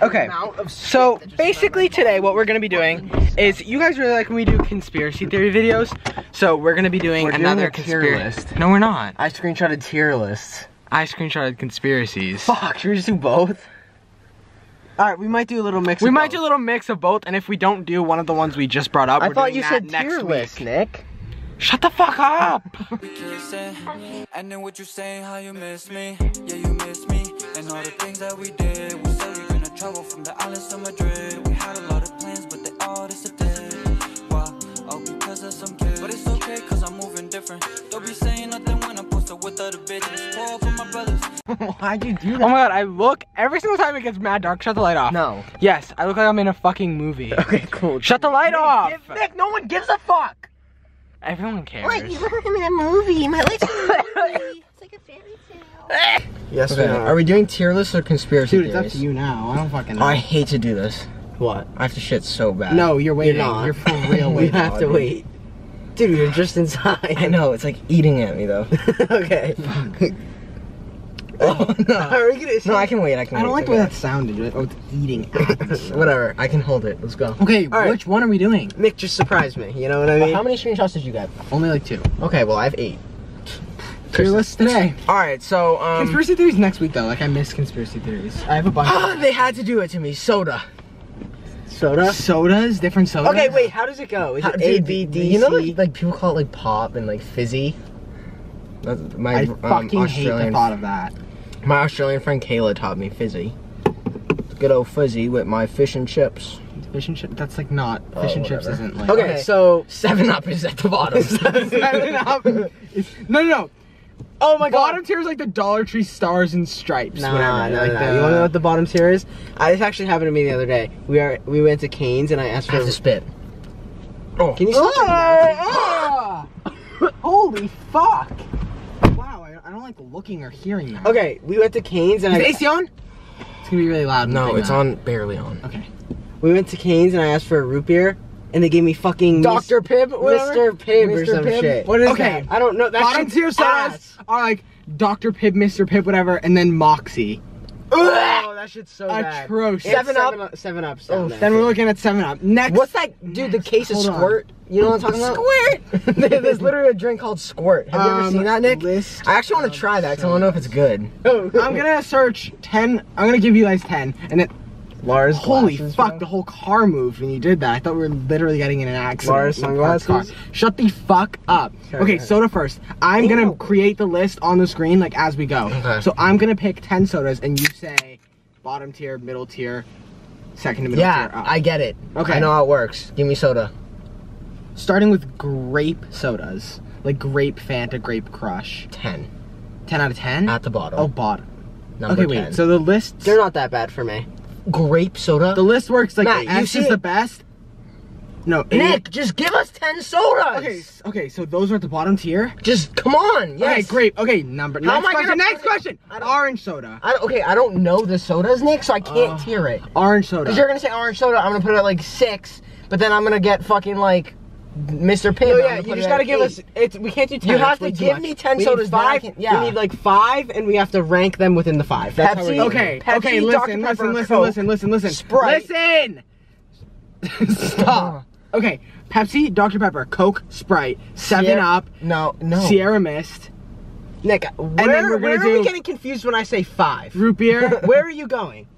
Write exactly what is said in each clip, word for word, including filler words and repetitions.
Okay, so basically today what we're going to be doing is, you guys really like when we do conspiracy theory videos, so we're going to be doing we're another doing tier list. No, we're not. I screenshotted tier lists. I screenshotted conspiracies. Fuck, should we just do both? Alright, we might do a little mix we of both. We might do a little mix of both, and if we don't do one of the ones we just brought up, I we're thought doing you that said next tier week. List, Nick. Shut the fuck up! I know what you're saying, how you miss me. Yeah, you miss me. And all the things that we did, we said you're gonna travel from the islands to Madrid. We had a lot of plans, but they all disappeared. Why? All because of some kids. But it's okay, cause I'm moving different. Don't be saying nothing when I'm posted with other bitches. Fall for my brothers. Why'd you do that? Oh my god, I look every single time it gets mad dark. Shut the light off. No. Yes, I look like I'm in a fucking movie. Okay, cool. Shut the light off! Nick, no one gives a fuck! Everyone cares. Wait, you look like I'm in a movie. My lights are in a movie. It's like a fairy tale. Yes, okay. We are. Are we doing tier lists or conspiracy Dude, theories? Dude, it's up to you now. I don't fucking know. Oh, I hate to do this. What? I have to shit so bad. No, you're waiting. You're not. You're for real waiting. You have to wait. Dude, you're just inside. I know. It's like eating at me, though. Okay. Fuck. Oh, no. Are we gonna, no, I can wait. I can I don't wait. like the way that sounded. Like, oh, it's eating at me. Whatever. I can hold it. Let's go. Okay, right. Which one are we doing? Nick just surprised me. You know what I mean? Well, how many screenshots did you get? Only like two. Okay, well, I have eight. Tier list today. Alright, so, um... conspiracy theories next week, though. Like, I miss conspiracy theories. I have a bunch. Oh, they had to do it to me. Soda. Soda? Sodas? Different sodas? Okay, wait. How does it go? Is how, it A, B, D, C? You know, like, like, people call it, like, pop and, like, fizzy? That's my, I um, fucking Australian hate the thought of that. My Australian friend Kayla taught me fizzy. Good old fizzy with my fish and chips. Fish and chips? That's like not. Fish oh, and whatever. Chips isn't like. Okay, okay. So seven up is at the bottom. seven up is. No, no, no. Oh my god. Bottom tier is like the Dollar Tree Stars and Stripes. Nah, whatever. No, like no, the, no. You want to know what the bottom tier is? I, this actually happened to me the other day. We are we went to Cane's and I asked for. I have to spit. Oh. Can you spit? Oh, oh. Holy fuck. I don't like looking or hearing that. Okay, we went to Cane's and Is I- Is A C on? It's gonna be really loud. No, it's on, barely on. Okay. We went to Cane's and I asked for a root beer, and they gave me fucking- Doctor Pibb? Mister Pibb or some shit. What is okay. that? I don't know. That bottom tier sodas are like Doctor Pibb, Mister Pibb, whatever, and then Moxie. Oh, that shit's so bad. Atrocious. seven up? seven up. Oh, then we're looking at seven up. Next. What's that? Dude, the case is Squirt. You know what I'm talking about? Squirt! There's literally a drink called Squirt. Have um, you ever seen that, Nick? I actually want to try that because I want to know if it's good. I'm going to search ten. I'm going to give you guys ten. And then, Lars holy glasses, fuck, bro. The whole car moved when you did that. I thought we were literally getting in an accident. Lars sunglasses? Car. Shut the fuck up. Sorry, okay, soda first. I'm Ew. Gonna create the list on the screen like as we go. Okay. So I'm gonna pick ten sodas and you say bottom tier, middle tier, second to middle yeah, tier. Yeah, I get it. Okay. I know how it works. Give me soda. Starting with grape sodas. Like grape Fanta, grape crush. ten. ten out of ten? At the bottom. Oh, bottom. Number okay, wait, ten. So the lists. They're not that bad for me. Grape soda? The list works like Matt, S is the best. No, Nick, just give us ten sodas. Okay, okay, so those are at the bottom tier. Just come on. Yes. Okay, grape. Okay, number. How next am I question. Next question. Orange soda. I don't, okay, I don't know the sodas, Nick, so I can't uh, tier it. Orange soda. Because you're gonna say orange soda, I'm gonna put it at like six, but then I'm gonna get fucking like Mister Pibb. No, yeah, you just gotta give eight. Us. It's we can't do ten. You have to give me ten we sodas. Five. Can, yeah. We need like five, and we have to rank them within the five. That's Pepsi, how okay. Pepsi, okay. Listen. Listen. Listen. Listen. Listen. Listen. Sprite. Listen. Stop. Okay. Pepsi, Doctor Pepper, Coke, Sprite, Seven Sierra, Up. No. No. Sierra Mist. Nick, where, and then we're where are do... we getting confused when I say five? Root beer. Where are you going?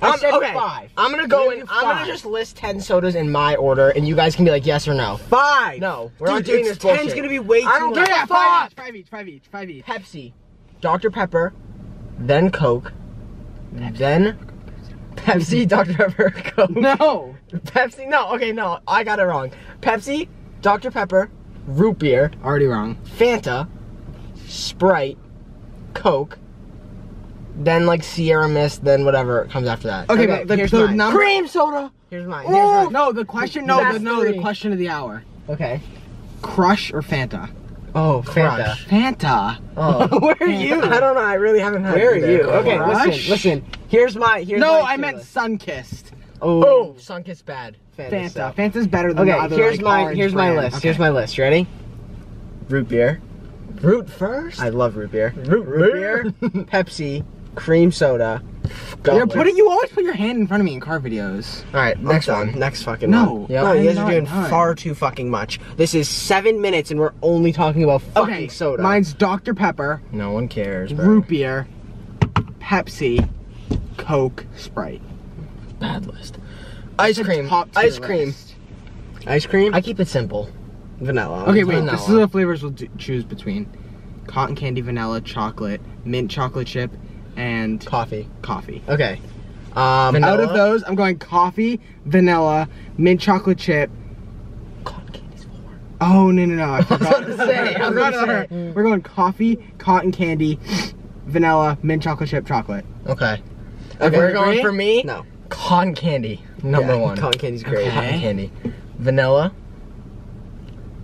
I said okay. five. I'm gonna go and I'm gonna just list ten sodas in my order, and you guys can be like yes or no. Five. No, we're Dude, not doing this bullshit. Ten's gonna be way too much. I don't give a fuck. Five each. Five each. Five each. Pepsi, Doctor Pepper, then Coke, Pepsi. then Pepsi, Doctor Pepper, Coke. No. Pepsi. No. Okay. No, I got it wrong. Pepsi, Doctor Pepper, root beer. Already wrong. Fanta, Sprite, Coke. Then like Sierra Mist, then whatever comes after that. Okay, okay but here's the mine. Number cream soda. Here's mine. Here's mine. No, the question. No, the, no, the question of the hour. Okay. Crush or Fanta? Oh, Fanta. Crush. Fanta. Oh, where are you? I don't know. I really haven't had. Where are you? Okay, Crush? listen, listen. Here's my. Here's no, my I meant Sunkist. Oh, oh. Sunkist bad. Fanta. Fanta. Fanta's better than okay, the other. Okay, here's like, my. Here's brand. my list. Okay. Here's my list. Ready? Root beer. Root first. I love root beer. Root, root, root beer. Pepsi. Cream soda, They're yeah, putting you always put your hand in front of me in car videos. All right, next one. Next fucking no, one. Yep. No, you guys are doing done. far too fucking much. This is seven minutes and we're only talking about fucking okay, soda. Mine's Doctor Pepper. No one cares, bro. Root beer, Pepsi, Coke, Sprite. Bad list. Ice cream. Ice cream. List. Ice cream. I keep it simple. Vanilla. Okay, wait. Vanilla. This is the flavors we'll choose between: cotton candy, vanilla, chocolate, mint chocolate chip, and coffee. Coffee. Okay. Um, out of those, I'm going coffee, vanilla, mint chocolate chip. Cotton candy's four. Oh no no no! I forgot to say. I forgot to say. We're going coffee, cotton candy, vanilla, mint chocolate chip, chocolate. Okay. Okay. If we're going for me. No. Cotton candy, number yeah, one. Cotton candy's great. Okay. Cotton candy, vanilla,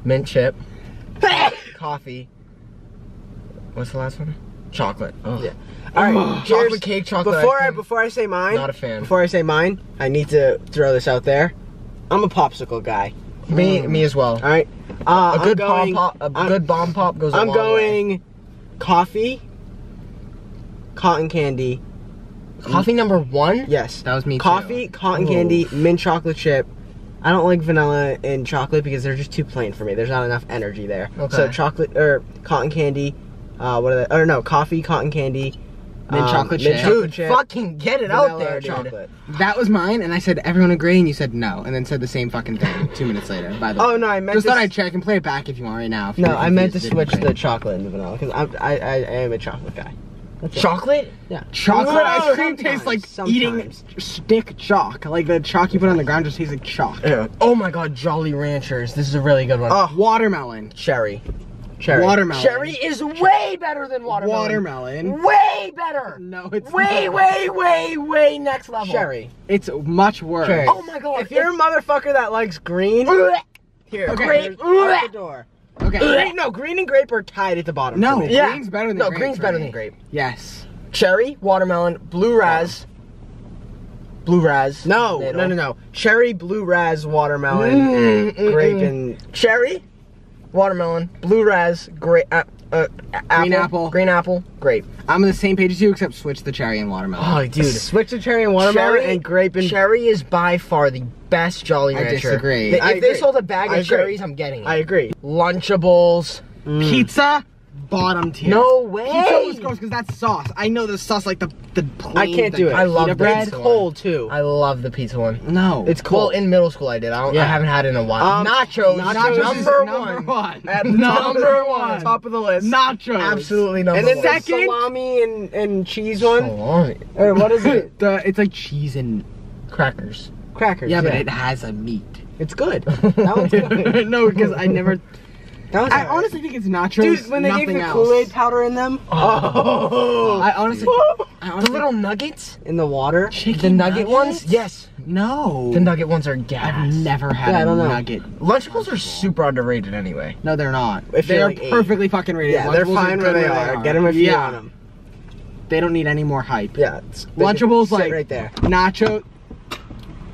mint chip, coffee. What's the last one? Chocolate. Oh. Yeah. All right. Oh, chocolate cake, chocolate. Before I before I say mine. Not a fan. Before I say mine, I need to throw this out there. I'm a popsicle guy. Me, mm. me as well. All right. Uh, a good going, pop, pop, a I'm, good bomb pop goes. I'm a long going way. Coffee, cotton candy. Coffee number one? Yes. That was me Coffee, too. cotton Ooh. candy, mint chocolate chip. I don't like vanilla and chocolate because they're just too plain for me. There's not enough energy there. Okay. So chocolate, or cotton candy, uh, what are they? Or no, coffee, cotton candy, mint um, chocolate mint chip. Chocolate dude, chip, fucking get it out there, dude. Chocolate. That was mine, and I said, everyone agree, and you said no, and then said the same fucking thing two minutes later, by the way. Oh, no, I meant just to... Just thought I'd check and play it back if you want right now. No, I meant to switch the chocolate and the vanilla, because I, I, I am a chocolate guy. Chocolate? Yeah. Chocolate no, ice cream tastes like sometimes. eating stick chalk. Like the chalk you put on the ground just tastes like chalk. Yeah. Oh my god, Jolly Ranchers. This is a really good one. Uh, watermelon. Cherry. Cherry. Watermelon. Cherry is way better than watermelon. Watermelon. Way better. No, it's way, not. way, way, way next level. Cherry. It's much worse. Cherry. Oh my god. If you're a motherfucker that likes green, here, okay. Grape out the door. Okay. Green, no, green and grape are tied at the bottom. No, yeah. green's better than no, grape. No, green's better me. than grape. Yes. Cherry, watermelon, blue raz. Oh. Blue raz. No, middle. no, no, no. Cherry, blue raz, watermelon, mm, and mm, grape, mm. and. Cherry, watermelon, blue raz, grape, uh, uh, apple, green apple. Green apple, grape. I'm on the same page as you, except switch the cherry and watermelon. Oh, dude. Switch the cherry and watermelon cherry, and grape and. Cherry is by far the best Jolly Rancher. I disagree. If I they agree. sold a bag of cherries, I'm getting it. I agree. Lunchables. Mm. Pizza, bottom tier. No way. Pizza was gross because that's sauce. I know the sauce like the the plain. I can't do it. I love bread. It's cold too. I love the pizza one. No, it's cold. Well, in middle school I did. I don't. Yeah. I haven't had it in a while. Um, nachos. Nachos number, number one. one. At number one. Top of the list. Nachos. Absolutely number one. And the one. second salami and and cheese one. Salami. Or what is it? the, it's like cheese and crackers. Crackers. Yeah, yeah, but it has a meat. It's good. That one's good. No, because I never. That was I right. honestly think it's nachos. Dude, when they gave the Kool-Aid powder in them. Oh. oh. I, honestly, I honestly. The little nuggets in the water. Chicken the nugget nuggets? ones. Yes. No. The nugget ones are gas. I've never had yeah, a I don't know. nugget. Lunchables are super underrated anyway. No, they're not. If they are like perfectly eight. fucking rated. Yeah, Lunchables they're fine where they are. are. Get them if yeah. you want them. They don't need any more hype. Yeah. Lunchables like right there. Nacho.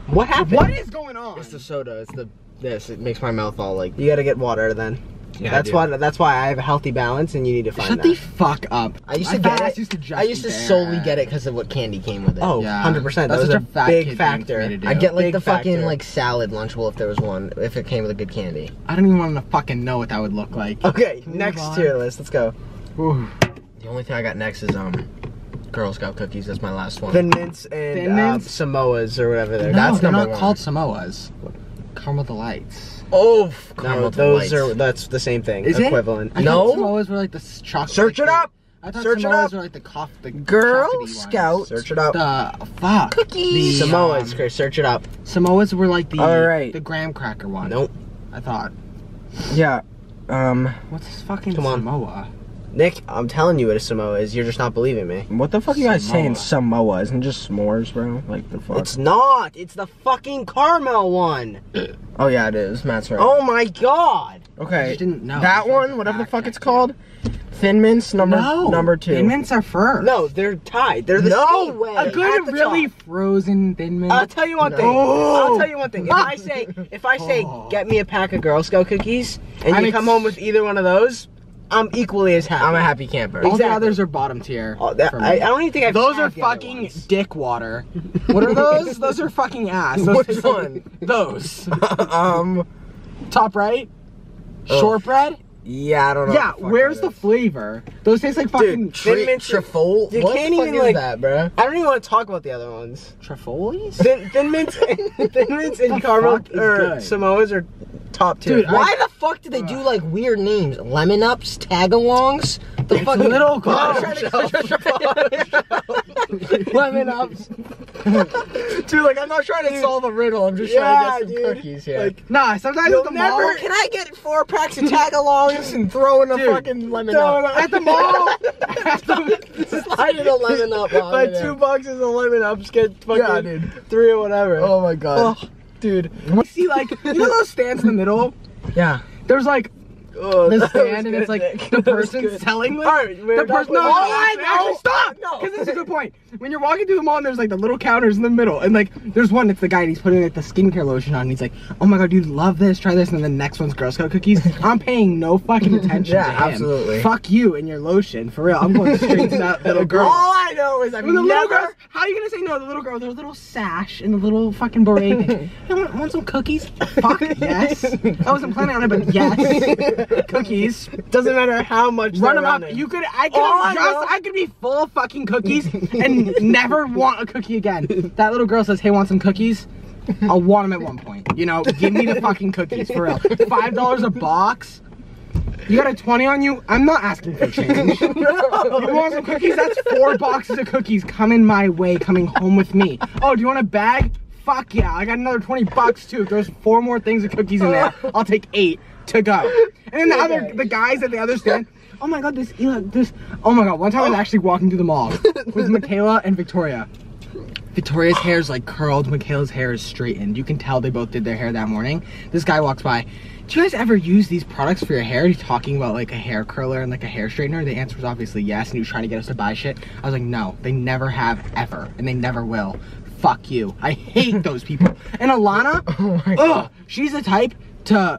What happened? What is going on? It's the soda. It's the this. It makes my mouth all like. You gotta get water then. Yeah, that's why. That's why I have a healthy balance, and you need to find Shut that. Shut the fuck up. I used to my get it. Used to just I used to bad. solely get it because of what candy came with it. Oh, yeah. one hundred percent. That's such a big factor. I get like big the fucking factor. like salad Lunchable if there was one. If it came with a good candy. I don't even want to fucking know what that would look like. Okay, Move next on. tier list. Let's go. Ooh. The only thing I got next is um. Girl Scout cookies. That's my last one. Thin mints and Thin mints? Uh, Samoas or whatever they're. No, that's they're not one. called Samoas. Caramel Delights. Oh, Caramel no, Delights. Those are that's the same thing. Is equivalent. It? I no. Thought Samoas were like the chocolate. Search it up. I thought Search Samoas it up. were like the cough. The Girl Scout. Search it up. The fuck. Cookies. The, Samoas. Um, Chris, search it up. Samoas were like the All right. the graham cracker one. Nope. I thought. Yeah. Um. What's this fucking come Samoa? On. Nick, I'm telling you what a Samoa is. You're just not believing me. What the fuck are you guys saying Samoa? Isn't it just s'mores, bro? Like the fuck? It's not. It's the fucking caramel one. Oh, yeah, it is. Matt's right. Oh, my God. Okay. I just didn't know. That one, whatever the fuck it's called. Thin Mints, number no. number two. Thin Mints are first. No, they're tied. They're the no same way. A good, really top. frozen Thin Mints. I'll tell you one no. thing. Oh. I'll tell you one thing. If I say, if I say, oh. get me a pack of Girl Scout cookies, and I'm you come home with either one of those... I'm equally as happy. I'm a happy camper. Exactly. All the others are bottom tier. Oh, that, I, I don't even think I've Those are fucking dick water. What are those? Those are fucking ass. Those Which one? Those. um, Top right? Ugh. Shortbread? Yeah, I don't know. Yeah, the where's the flavor? Those taste like fucking truffle. You can't even like that, bro. I don't even want to talk about the other ones. Trifolies? Thin, thin mints, and, thin mints, and caramel or Samoas are top tier. Dude, why I, the fuck did they do like weird names? Lemon ups, tagalongs. The fuck, little clowns. Lemon ups. Dude, like I'm not trying to dude. solve a riddle. I'm just yeah, trying to get some dude. cookies here. Like, nah, sometimes at the never, mall. Can I get four packs of tagalongs and throw in a dude, fucking lemon up? At the mall. At the, slide in a lemon up. Like two there. boxes of lemon ups, get fucking yeah, dude. three or whatever. Oh my god, oh, dude. You see, like you know those stands in the middle? Yeah. There's like. Oh, this stand and it's like Nick. the person selling this. Right, the person. No, no, I know. Stop. No, because this is a good point. When you're walking through the mall and there's like the little counters in the middle, and like there's one, it's the guy and he's putting like the skincare lotion on. And he's like, oh my god, dude, love this, try this, and then the next one's Girl Scout cookies. I'm paying no fucking attention. Yeah, to him. absolutely. Fuck you and your lotion, for real. I'm going straight to that little girl. All I know is I'm. Mean, the little girl. How are you gonna say no? The little girl, their little sash and the little fucking beret. You want, want some cookies? Fuck yes. I wasn't planning on it, but yes. Cookies. Doesn't matter how much. Run them running. up. You could. I could. I, just, I could be full of fucking cookies and never want a cookie again. That little girl says, "Hey, want some cookies?" I'll want them at one point. You know, give me the fucking cookies for real. Five dollars a box. You got a twenty on you? I'm not asking for change. No. You want some cookies? That's four boxes of cookies coming my way, coming home with me. Oh, do you want a bag? Fuck yeah! I got another twenty bucks too. If there's four more things of cookies in there, I'll take eight. To go. And then the other, the guys at the other stand, oh my god, this, this, oh my god, one time I was actually walking through the mall with Michaela and Victoria. Victoria's hair is like curled, Michaela's hair is straightened. You can tell they both did their hair that morning. This guy walks by, do you guys ever use these products for your hair? He's talking about like a hair curler and like a hair straightener. The answer was obviously yes, and he was trying to get us to buy shit. I was like, no, they never have ever, and they never will. Fuck you. I hate those people. And Alana, oh my god. Ugh, she's the type to...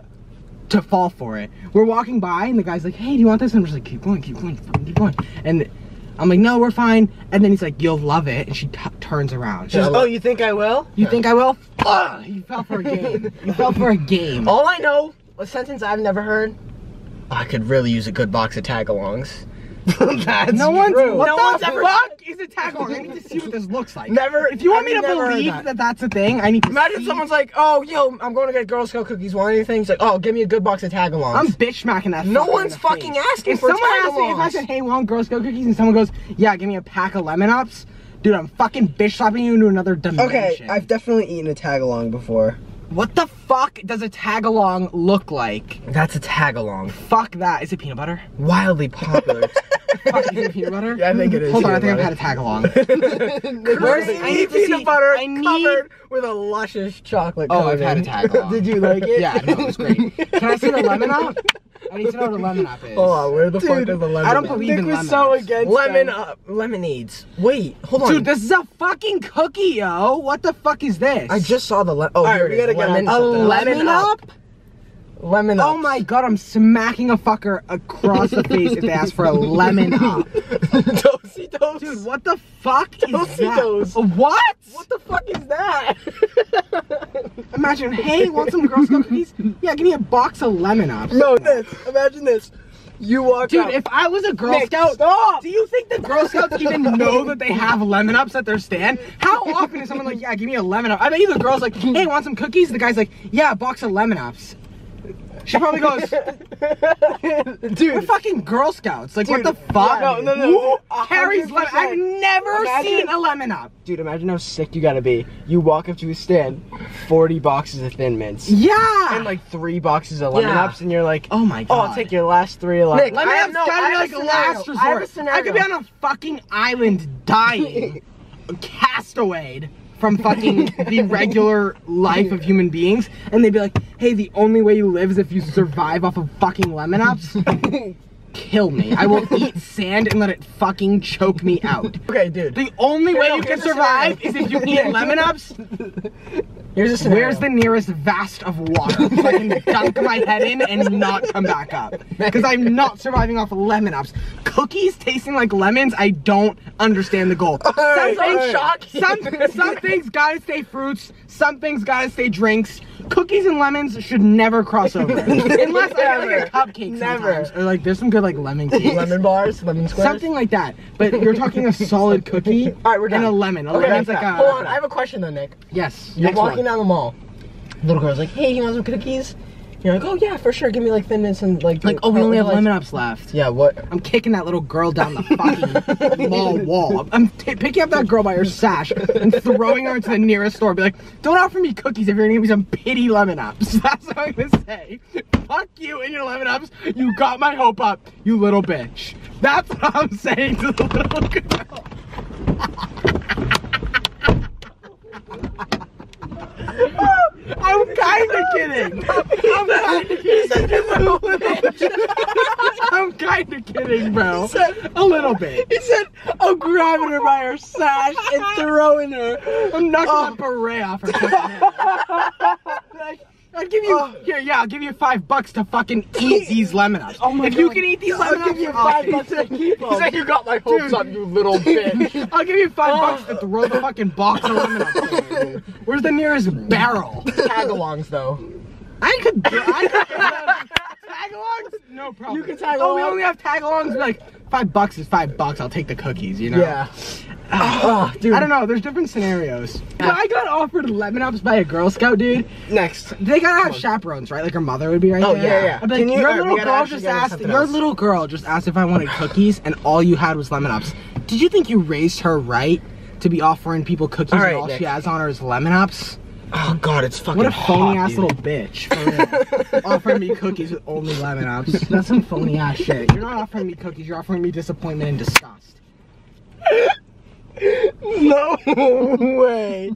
to fall for it. We're walking by and the guy's like, hey, do you want this? And I'm just like, keep going, keep going, keep going. And I'm like, no, we're fine. And then he's like, you'll love it. And she t turns around. She's yeah, like, oh, you think I will? You yeah. think I will? Ugh, you fell for a game. You fell for a game. All I know, a sentence I've never heard, I could really use a good box of tagalongs. That's no one's, true. What no the one's ever fuck is a tagalong? I need to see what this looks like. Never. If you want I me to believe that. that that's a thing, I need to Imagine see. someone's like, oh, yo, I'm going to get Girl Scout cookies. Want anything? He's like, oh, give me a good box of tagalongs. I'm bitch-smacking that. No one's fucking face. asking if for someone asks me if I said, hey, want Girl Scout cookies? And someone goes, yeah, give me a pack of lemon ups. Dude, I'm fucking bitch-slapping you into another dimension. Okay, I've definitely eaten a tagalong before. What the fuck does a tagalong look like? That's a tagalong. Fuck that. Is it peanut butter? Wildly popular. Fuck, is it peanut butter? Yeah, I think it is. Hold on, I think butter. I've had a tagalong. Where's the peanut butter I need... covered with a luscious chocolate coating? Oh, I've had a tagalong. Did you like it? Yeah, no, it was great. Can I see the lemon up? I need to know what a lemon up is. Hold on, where the Dude, fuck is the lemon up? I don't believe in lemon so against Lemon them. up. Lemonades. Wait, hold on. Dude, this is a fucking cookie, yo. What the fuck is this? I just saw the lemon. Oh, right, we gotta get lemon A lemon up? up? Lemon up. Oh my god, I'm smacking a fucker across the face if they ask for a lemon up. Dosey dose. Dude, what the fuck Dosey is that? Dose. What? What the fuck is that? Imagine, hey, want some Girl Scout cookies? Yeah, give me a box of lemon ups. No, this. Imagine this. You walk Dude, out. if I was a Girl Nick, Scout, stop! Do you think the Girl Scouts even know that they have lemon ups at their stand? How often is someone like, yeah, give me a lemon up? I bet you the girl's like, hey, want some cookies? The guy's like, yeah, a box of lemon ups. She probably goes, dude, we're fucking Girl Scouts. Like, dude, what the fuck? Yeah, no, no, no. Who one hundred percent. Carries lemon? I've never imagine, seen a lemon up. Dude, imagine how sick you gotta be. You walk up to a stand, forty boxes of Thin Mints. Yeah. And like three boxes of lemon yeah. ups, and you're like, oh my god. Oh, I'll take your last three of lemon ups. Nick, I have, no, I have like a last resort. I have a scenario. I could be on a fucking island dying, castawayed. From fucking the regular life of human beings, and they'd be like, hey, the only way you live is if you survive off of fucking lemon ups. kill me. I will eat sand and let it fucking choke me out. Okay, dude. The only way you can survive is if you eat lemon ups. Here's a scenario. Where's the nearest vast of water so I can dunk my head in and not come back up? Because I'm not surviving off lemon ups. Cookies tasting like lemons, I don't understand the goal. All right, some things shock. Some, some things gotta stay fruits, some things gotta stay drinks. Cookies and lemons should never cross over. Unless I get like a cupcake sometimes. Never. Or like there's some good like lemon cakes. Lemon bars, lemon squares. Something like that. But you're talking a solid cookie All right, we're done. And a lemon. A okay, lemon's like a, hold on, I have a question though, Nick. Yes. You're walking one. down the mall. Little girl's like, hey, you want some cookies? You're like, oh yeah, for sure, give me like thin mints and like... Like, oh, we only have lemon ups left. Yeah, what? I'm kicking that little girl down the fucking mall wall. I'm t picking up that girl by her sash and throwing her into the nearest store. Be like, don't offer me cookies if you're gonna give me some pity lemon ups. That's what I'm gonna say. Fuck you and your lemon ups. You got my hope up, you little bitch. That's what I'm saying to the little girl. I'm kind of kidding. I'm kind of kidding. I'm kind of kidding, bro. Said, a little bit. He said, I'm grabbing her by her sash and throwing her. I'm knocking oh. that beret off her fucking head. Like, I'll give you, oh. here, yeah, I'll give you five bucks to fucking eat these lemon ups. Oh my if God, you like, can eat these lemon ups, I'll give you five bucks to keep them. He said you got my hopes up, you little bitch. I'll give you five oh. bucks to throw the fucking box of lemon ups. Where's the nearest barrel? Tagalongs, though. I could, I could have tagalongs? No problem. You could tagalongs. Oh, we only have tagalongs? Like, five bucks is five bucks, I'll take the cookies, you know? Yeah. Oh, dude. I don't know, there's different scenarios. When I got offered lemon ups by a Girl Scout dude. Next. They gotta have chaperones, right? Like her mother would be right oh, there. Oh, yeah, yeah. I'd be like, you, your little girl just asked, your else. little girl just asked if I wanted cookies and all you had was lemon ups. Did you think you raised her right to be offering people cookies all right, and all Nick. she has on her is lemon ups? Oh God, it's fucking What a phony hot, ass dude. little bitch. For offering me cookies with only lemon ups. That's some phony ass shit. You're not offering me cookies, you're offering me disappointment and disgust. No way.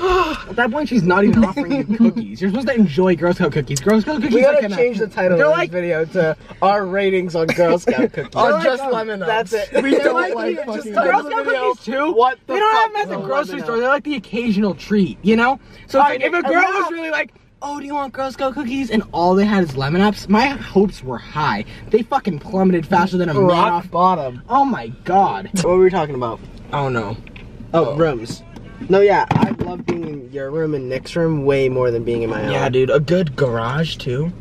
At that point, she's not even offering you cookies. You're supposed to enjoy Girl Scout cookies. Girl Scout cookies. We gotta like change the title of like, this video to our ratings on Girl Scout cookies. On like, just oh, lemon ups. That's it. We don't like, like fucking Girl Scout cookies too. What the we don't fuck? have them at the grocery store. They're like the occasional treat, you know. So right, if a girl was really like, oh, do you want Girl Scout cookies? And all they had is lemon ups. My hopes were high. They fucking plummeted faster than a rock man off bottom. Oh my God. What were we talking about? I don't know. Oh, oh. rooms. No, yeah, I love being in your room and Nick's room way more than being in my own. Yeah, dude, a good garage, too.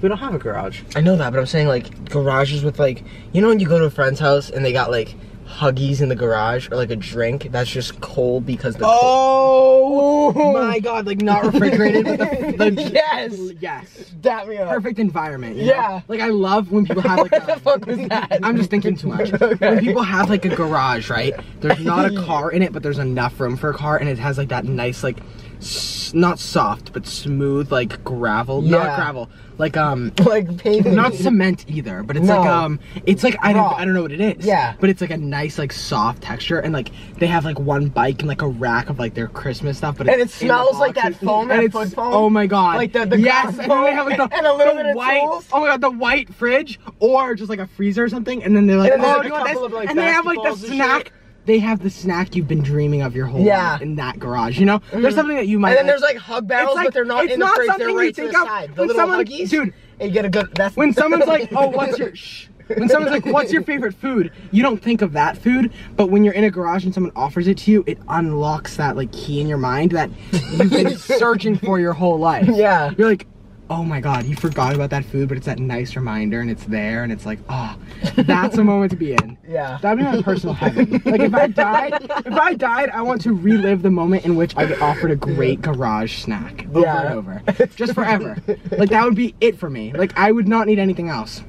We don't have a garage. I know that, but I'm saying, like, garages with, like, you know when you go to a friend's house and they got, like, Huggies in the garage or, like, a drink that's just cold because the Oh! Cold. My God, like, not refrigerated. But the, the, yes! Yes. Dap me up. Perfect environment, you Yeah. know? Like, I love when people have, like, what a, the fuck was that? I'm just thinking too much. Okay. When people have, like, a garage, right? There's not a car in it, but there's enough room for a car, and it has, like, that nice, like, S not soft, but smooth, like gravel. Yeah. Not gravel. Like um, like pavement. Not cement either, but it's no. like um, it's like I don't I don't know what it is. Yeah. But it's like a nice like soft texture, and like they have like one bike and like a rack of like their Christmas stuff. But and it smells like that foam. And it's foam. Oh my God. Like the the yes. And then they have like the and a little the bit white. Of tools. Oh my God, the white fridge or just like a freezer or something, and then they're like, and oh, do you want this? Of, like, and they have like the snack. Shit. They have the snack you've been dreaming of your whole yeah. life in that garage, you know? Mm-hmm. There's something that you might And then like. there's like hug barrels, like, but they're not in not the fridge, they're right to the side. The little someone, huggies, dude, and you get a good, that's When someone's like, oh, what's your, shh. When someone's like, what's your favorite food? You don't think of that food, but when you're in a garage and someone offers it to you, it unlocks that like key in your mind that you've been searching for your whole life. Yeah. You're like, oh my God, you forgot about that food, but it's that nice reminder and it's there and it's like, oh, that's a moment to be in. Yeah. That'd be my personal heaven. Like if I died, if I died, I want to relive the moment in which I get offered a great garage snack over yeah. and over. Just forever. Like that would be it for me. Like I would not need anything else.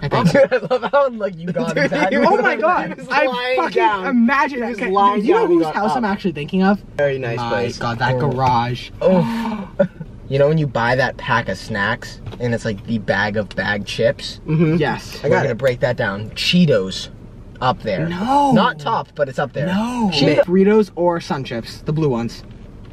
I think. Dude, I love how like you got dude, exactly. Oh my God. I fucking down. imagine that. Okay. Dude, you know whose house up. I'm actually thinking of? Very nice my place. God, that oh. garage. Oh. You know when you buy that pack of snacks and it's like the bag of bag chips? Mm-hmm. Yes. I gotta break that down. Cheetos up there. No. Not top, but it's up there. No. Cheetos. Fritos or Sun Chips, the blue ones.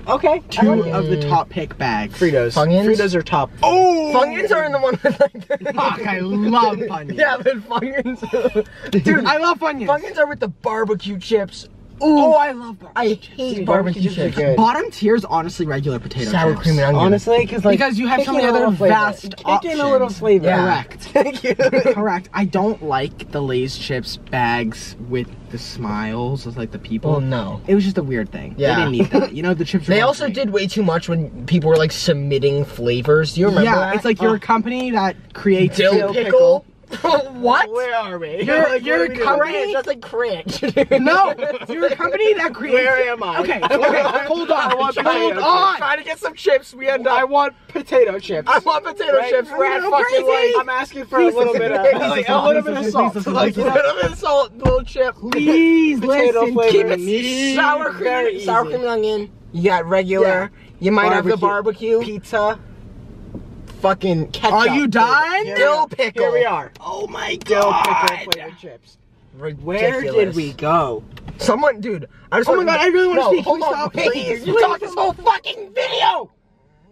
Okay. Two of the top pick bags. Fritos. Funyuns? Fritos are top. Oh! Funyuns are in the one with like the... Fuck, I love Funyuns. Yeah, but Funyuns... Dude, I love Funyuns. Funyuns are with the barbecue chips. Ooh, oh, I love barbecue chips. I hate Dude, barbecue, barbecue chips. Bottom tier is honestly regular potato Sour chips. Sour cream and onion. Honestly, cause like, because you have so many other vast options. In a little flavor. Yeah. Correct. Thank you. Correct. I don't like the Lay's chips bags with the smiles of like the people. Well, no. It was just a weird thing. Yeah. They didn't need that. You know, the chips were They also great. did way too much when people were like submitting flavors. Do you remember yeah, that? Yeah, it's like oh. you're a company that creates dill, dill pickle. pickle. What? Where are we? You're, like, you're a company that's like cringe. No, you're a company that creates. Where am I? Okay, okay, hold on. I want hold on. Trying to get some chips. We end up. I want potato chips. I want potato right? chips. We're at fucking like. I'm asking for please a little bit of like, a little bit of salt, like a little bit of salt, little chip. Please potato listen. Flavor. Keep it easy. Sour cream, sour cream and onion. You got regular. Yeah. You might barbecue. have the barbecue pizza. Fucking ketchup. Are you done? Dill pickle. Here we are. Oh my god. Dill pickle flavored chips. Ridiculous. Where did we go? Someone, dude. I just oh my god, I really want to no, speak. Hold on, stop, please. please. You talked this whole fucking video.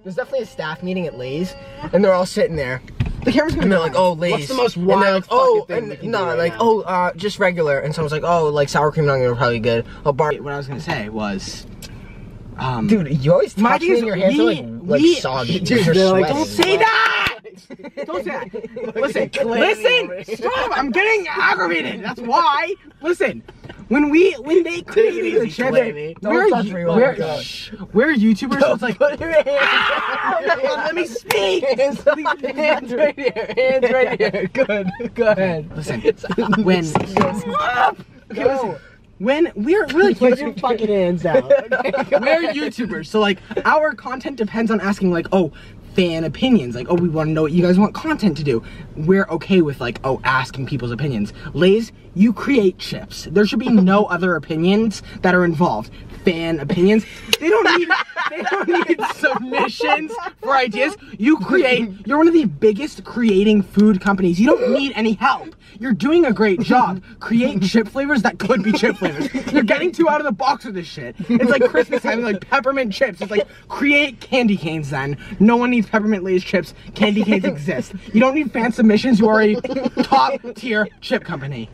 There's definitely a staff meeting at Lay's, and they're all sitting there. The camera's gonna. And they're like, oh, Lay's. What's the most wild? And like, oh, and and no, right like, now. oh, uh, just regular. And someone's like, oh, like sour cream and onion are probably good. Oh, bar. What I was gonna say was. Um, dude, you always touch me and your hands we, are like, like soggy. Dude, you're like, don't say that! Don't say that. Listen, listen! Stop! I'm getting aggravated. That's why. Listen, when we when they created the channel, we're, we're, we're YouTubers. So it's like, put your hands. Let me speak. Hands right here. Hands right here. Good. Go ahead. Listen, when stop. Okay, listen. When we're really put your fucking hands out. We're YouTubers, so like our content depends on asking like, oh, fan opinions. Like, oh, we want to know what you guys want content to do. We're okay with like, oh, asking people's opinions. Lay's, you create chips. There should be no other opinions that are involved. Fan opinions. They don't need. They don't need submissions for ideas. You create. You're one of the biggest creating food companies. You don't need any help. You're doing a great job. Create chip flavors that could be chip flavors. You're getting too out of the box with this shit. It's like Christmas time, like peppermint chips. It's like create candy canes. Then no one needs peppermint Lay's chips. Candy canes exist. You don't need fan submissions. You are a top tier chip company.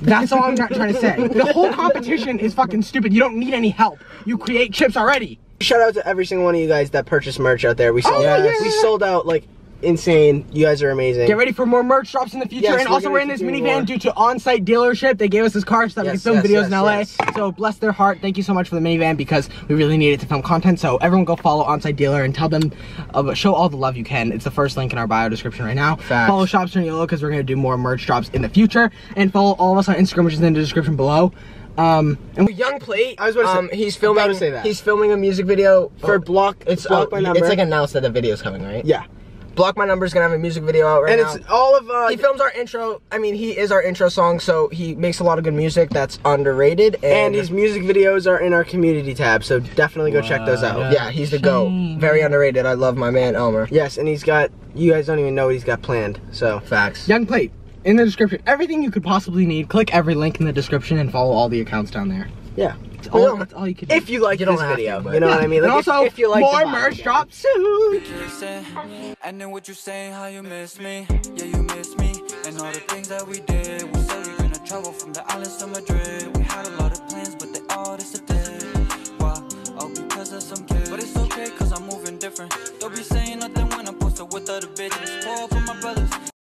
That's all I'm trying to say. The whole competition is fucking stupid. You don't need any help. You create chips already. Shout out to every single one of you guys that purchased merch out there. We sold, oh, yeah, yes. we sold out like insane. You guys are amazing. Get ready for more merch drops in the future. Yes, and we're also we're in this minivan more. due to on-site dealership. They gave us this car so that yes, we can film yes, videos yes, in L A. Yes. So bless their heart. Thank you so much for the minivan because we really needed to film content. So everyone go follow on-site dealer and tell them, uh, show all the love you can. It's the first link in our bio description right now. Facts. Follow Shops Turn Yellow because we're going to do more merch drops in the future. And follow all of us on Instagram, which is in the description below. Um, and Yung Pleit, I was about to say, um, he's filming. I was about to say that. He's filming a music video for oh, Block. It's Block uh, by Number. It's like announced that the video's coming, right? Yeah. Block My Number's gonna have a music video out right now. And it's all of uh, he films our intro. I mean, he is our intro song, so he makes a lot of good music that's underrated. And, and his music videos are in our community tab, so definitely go wow, check those out. Yeah, he's the go. Very underrated. I love my man Elmer. Yes, and he's got. You guys don't even know what he's got planned. So facts. Yung Pleit in the description. Everything you could possibly need. Click every link in the description and follow all the accounts down there. Yeah. That's all, that's all you can do. If you like you this video, to, you know yeah. what I mean? Like and if, also, if you like more merch drops soon. And then what you say, how you miss me? Yeah, you miss me. And all the things that we did, we said we were gonna travel from the islands to Madrid. We had a lot of